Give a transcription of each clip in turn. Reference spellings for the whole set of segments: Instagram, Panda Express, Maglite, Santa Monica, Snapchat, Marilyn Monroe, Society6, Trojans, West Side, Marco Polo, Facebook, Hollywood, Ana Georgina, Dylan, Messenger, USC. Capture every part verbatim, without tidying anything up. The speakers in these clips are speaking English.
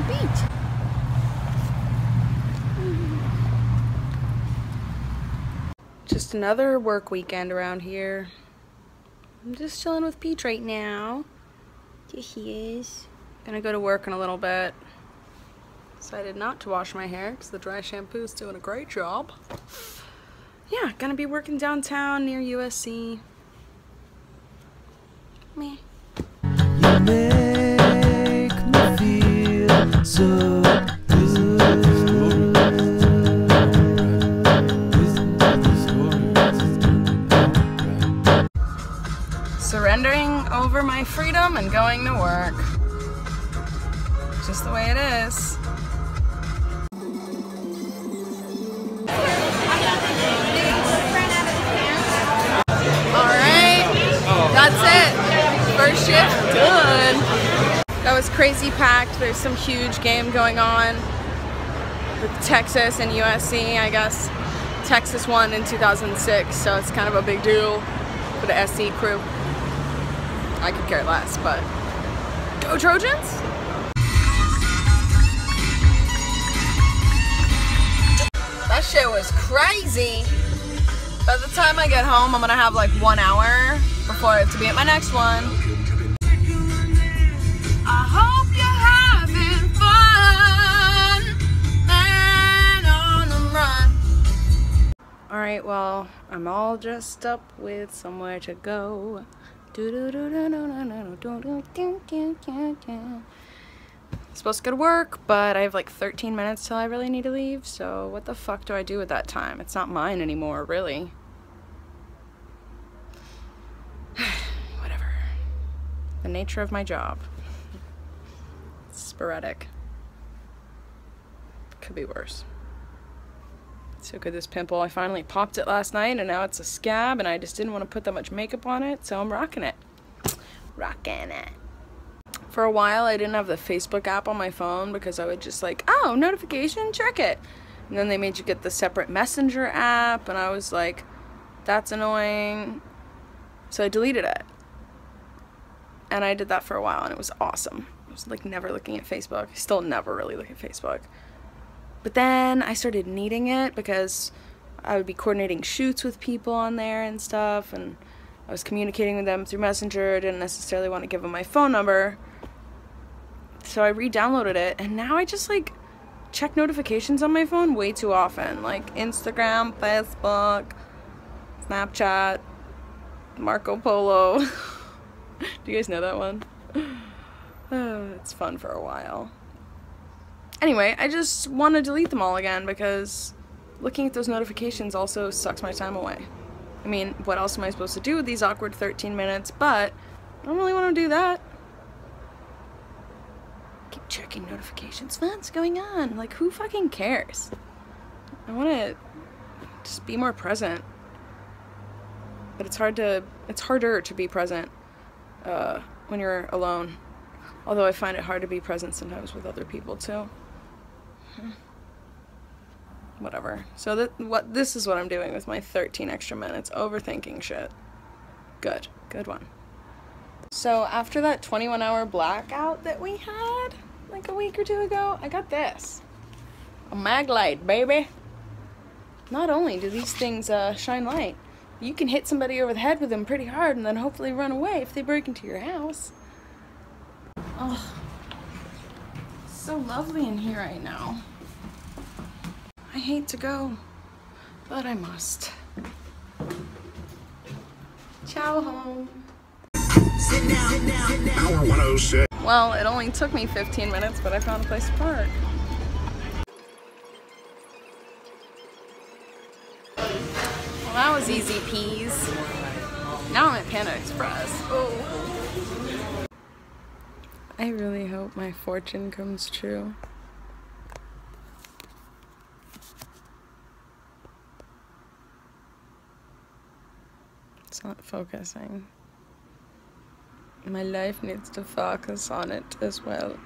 the beach. Just another work weekend around here. I'm just chilling with Peach right now. There he is. Gonna go to work in a little bit. Decided not to wash my hair because the dry shampoo's doing a great job. Yeah, gonna be working downtown near U S C. Meh. You make me feel so good. Surrendering over my freedom and going to work. Just the way it is. First shift, done. That was crazy packed. There's some huge game going on with Texas and U S C. I guess Texas won in two thousand six, so it's kind of a big deal for the S C crew. I could care less, but go Trojans! That shit was crazy. By the time I get home, I'm gonna have like one hour before I have to be at my next one. I hope you're having fun. Man on the run. Alright, well, I'm all dressed up with somewhere to go. I'm supposed to go to work, but I have like thirteen minutes till I really need to leave, so what the fuck do I do with that time? It's not mine anymore, really. Whatever. The nature of my job. Sporadic. Could be worse. So could this pimple. I finally popped it last night and now it's a scab and I just didn't want to put that much makeup on it, so I'm rocking it. Rocking it. For a while I didn't have the Facebook app on my phone because I would just like, oh, notification, check it. And then they made you get the separate Messenger app and I was like, that's annoying. So I deleted it. And I did that for a while and it was awesome. I was like never looking at Facebook. I still never really look at Facebook. But then I started needing it because I would be coordinating shoots with people on there and stuff, and I was communicating with them through Messenger. I didn't necessarily want to give them my phone number. So I re-downloaded it and now I just like check notifications on my phone way too often. Like Instagram, Facebook, Snapchat, Marco Polo. Do you guys know that one? Oh, it's fun for a while. Anyway, I just want to delete them all again because looking at those notifications also sucks my time away. I mean, what else am I supposed to do with these awkward thirteen minutes? But I don't really want to do that. Keep checking notifications. What's going on? Like, who fucking cares? I want to just be more present. But it's hard to, it's harder to be present uh, when you're alone. Although I find it hard to be present sometimes with other people too. Whatever. So that what this is what I'm doing with my thirteen extra minutes, overthinking shit. Good. Good one. So after that twenty-one hour blackout that we had like a week or two ago, I got this. A Maglite, baby. Not only do these things uh, shine light, you can hit somebody over the head with them pretty hard and then hopefully run away if they break into your house. Oh, it's so lovely in here right now. I hate to go, but I must. Ciao home. Sit down, sit down, sit down. Hour one oh six. Well, it only took me fifteen minutes, but I found a place to park. Well, that was easy peas. Now I'm at Panda Express. Oh. I really hope my fortune comes true. It's not focusing. My life needs to focus on it as well.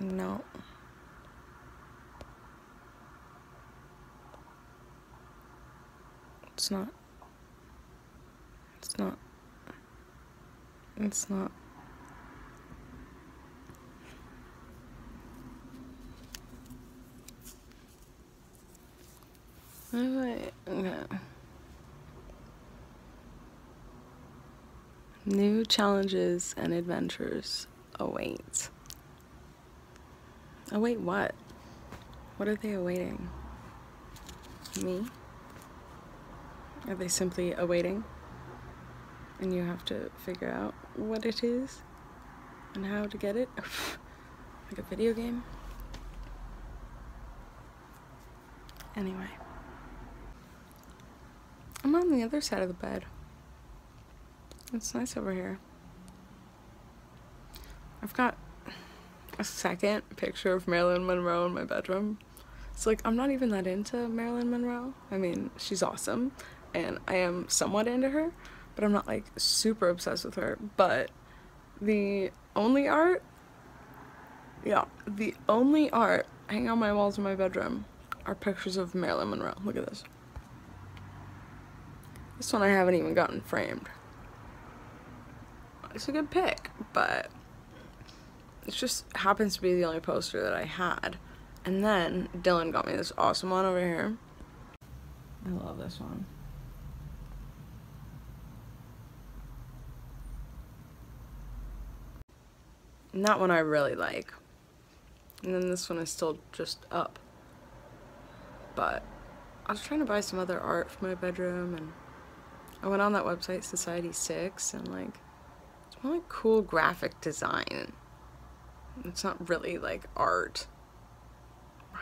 No. It's not. It's not. It's not. What do I, no. New challenges and adventures await. Await what? What are they awaiting? Me? Are they simply awaiting? And you have to figure out what it is and how to get it? Like a video game? Anyway. I'm on the other side of the bed. It's nice over here. I've got a second picture of Marilyn Monroe in my bedroom. It's like, I'm not even that into Marilyn Monroe. I mean, she's awesome, and I am somewhat into her, but I'm not like super obsessed with her. But the only art, yeah, the only art hanging on my walls in my bedroom are pictures of Marilyn Monroe. Look at this. This one I haven't even gotten framed. It's a good pick, but it just happens to be the only poster that I had. And then Dylan got me this awesome one over here. I love this one. And that one I really like. And then this one is still just up. But I was trying to buy some other art for my bedroom, and I went on that website, Society six, and like, it's more like cool graphic design. It's not really like art,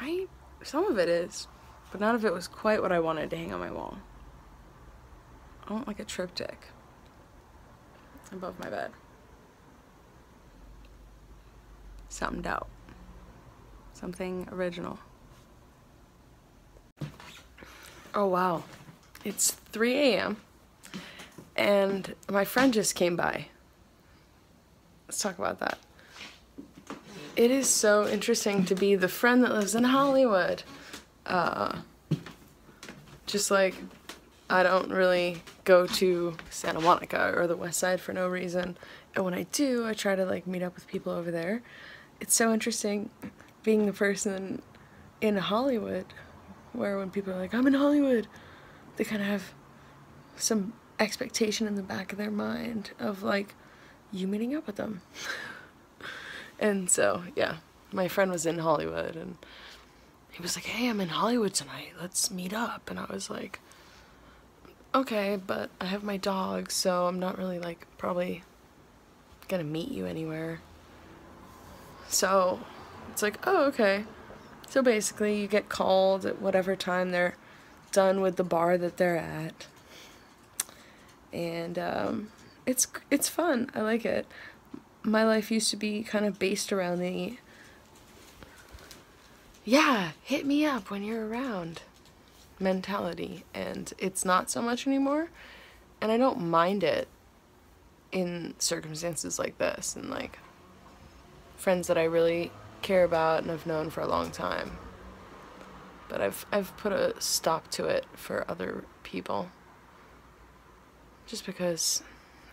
right? Some of it is, but none of it was quite what I wanted to hang on my wall. I want like a triptych above my bed. Something dope. Something original. Oh wow, it's three A M and my friend just came by. Let's talk about that. It is so interesting to be the friend that lives in Hollywood. Uh, just like, I don't really go to Santa Monica or the West Side for no reason. And when I do, I try to like meet up with people over there. It's so interesting being the person in Hollywood where when people are like, I'm in Hollywood, they kind of have some expectation in the back of their mind of like, you meeting up with them. And so, yeah, my friend was in Hollywood and he was like, hey, I'm in Hollywood tonight, let's meet up. And I was like, okay, but I have my dog, so I'm not really like probably gonna meet you anywhere. So it's like, oh, okay. So basically, you get called at whatever time they're done with the bar that they're at, and um, it's it's fun. I like it. My life used to be kind of based around the, yeah, hit me up when you're around mentality, and it's not so much anymore, and I don't mind it in circumstances like this, and like friends that I really care about and I've known for a long time. But I've, I've put a stop to it for other people. Just because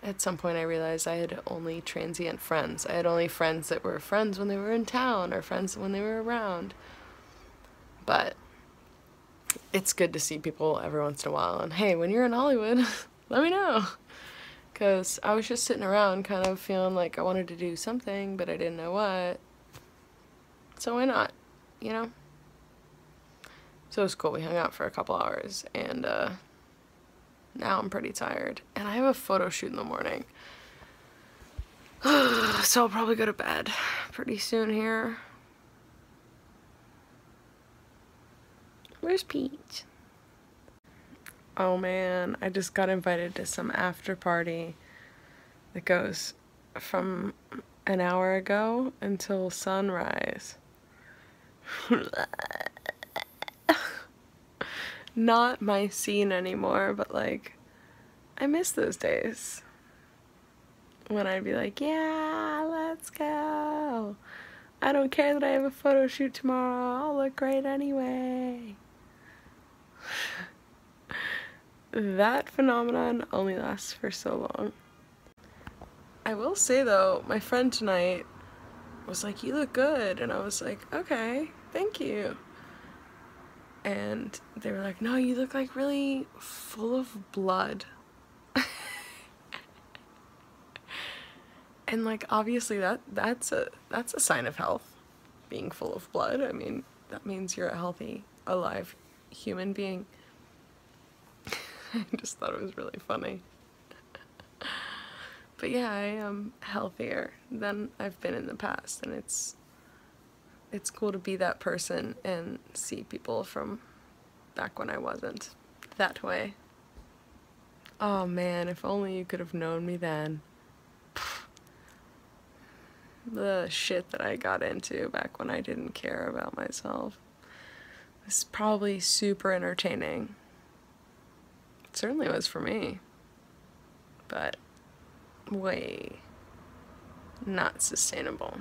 at some point I realized I had only transient friends. I had only friends that were friends when they were in town or friends when they were around. But it's good to see people every once in a while. And hey, when you're in Hollywood, let me know. Because I was just sitting around kind of feeling like I wanted to do something, but I didn't know what. So why not, you know? So it was cool. We hung out for a couple hours, and uh, now I'm pretty tired. And I have a photo shoot in the morning. So I'll probably go to bed pretty soon here. Where's Peach? Oh man, I just got invited to some after party that goes from an hour ago until sunrise. Not my scene anymore, but like, I miss those days when I'd be like, yeah, let's go. I don't care that I have a photo shoot tomorrow. I'll look great anyway. That phenomenon only lasts for so long. I will say though, my friend tonight was like, you look good, and I was like, okay, thank you. And they were like, no, you look like really full of blood. And like, obviously that that's a that's a sign of health, being full of blood. I mean, that means you're a healthy, alive human being. I just thought it was really funny. But yeah, I am healthier than I've been in the past, and it's it's cool to be that person and see people from back when I wasn't that way. Oh man, if only you could have known me then. The shit that I got into back when I didn't care about myself. It's probably super entertaining. It certainly was for me. But way not sustainable.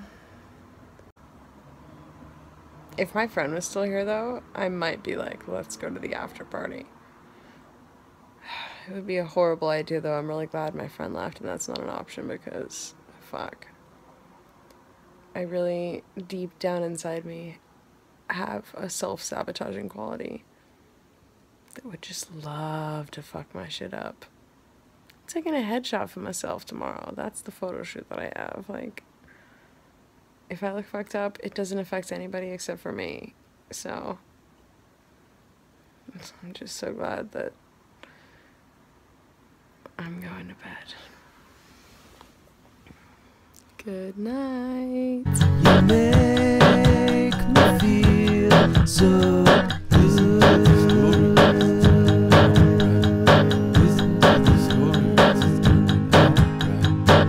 If my friend was still here though, I might be like, let's go to the after party. It would be a horrible idea though. I'm really glad my friend left and that's not an option, because fuck. I really, deep down inside me, have a self-sabotaging quality that would just love to fuck my shit up. I'm taking a headshot for myself tomorrow. That's the photo shoot that I have. Like, if I look fucked up, it doesn't affect anybody except for me. So, I'm just so glad that I'm going to bed. Good night. You make me feel so